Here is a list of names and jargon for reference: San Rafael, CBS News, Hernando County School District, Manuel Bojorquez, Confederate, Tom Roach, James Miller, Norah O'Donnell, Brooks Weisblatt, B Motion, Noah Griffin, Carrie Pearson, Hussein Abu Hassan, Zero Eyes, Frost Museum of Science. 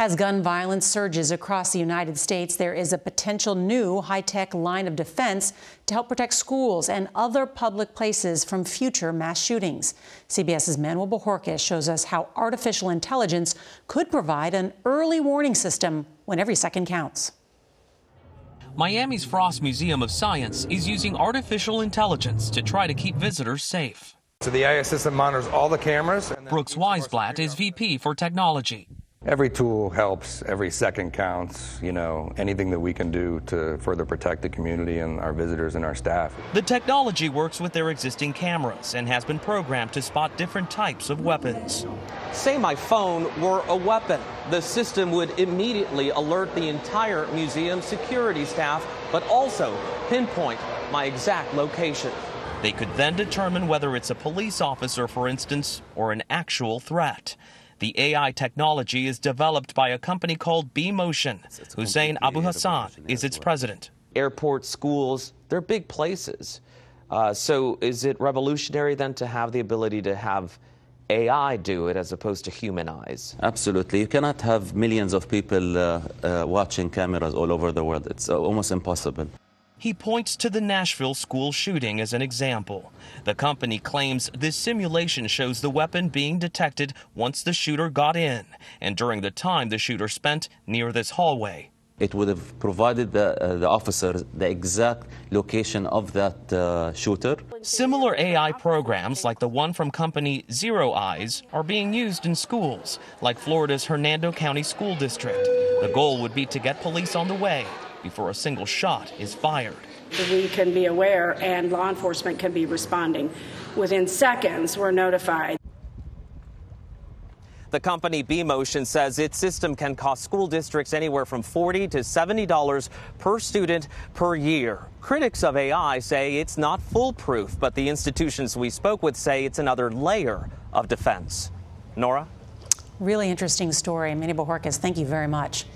As gun violence surges across the United States, there is a potential new high-tech line of defense to help protect schools and other public places from future mass shootings. CBS's Manuel Bojorquez shows us how artificial intelligence could provide an early warning system when every second counts. Miami's Frost Museum of Science is using artificial intelligence to try to keep visitors safe. So the AI system monitors all the cameras. And Brooks Weisblatt is VP for technology. Every tool helps, every second counts, you know, anything that we can do to further protect the community and our visitors and our staff. The technology works with their existing cameras and has been programmed to spot different types of weapons. Say my phone were a weapon. The system would immediately alert the entire museum security staff, but also pinpoint my exact location. They could then determine whether it's a police officer, for instance, or an actual threat. The AI technology is developed by a company called B Motion. Hussein Abu Hassan is its president. Airports, schools, they're big places. So is it revolutionary then to have the ability to have AI do it as opposed to human eyes? Absolutely. You cannot have millions of people watching cameras all over the world. It's almost impossible. He points to the Nashville school shooting as an example. The company claims this simulation shows the weapon being detected once the shooter got in and during the time the shooter spent near this hallway. It would have provided the officers the exact location of that shooter. Similar AI programs like the one from company Zero Eyes are being used in schools like Florida's Hernando County School District. The goal would be to get police on the way before a single shot is fired. We can be aware and law enforcement can be responding. Within seconds, we're notified. The company B Motion says its system can cost school districts anywhere from $40 to $70 per student per year. Critics of AI say it's not foolproof, but the institutions we spoke with say it's another layer of defense. Nora? Really interesting story. Manuel Bojorquez, thank you very much.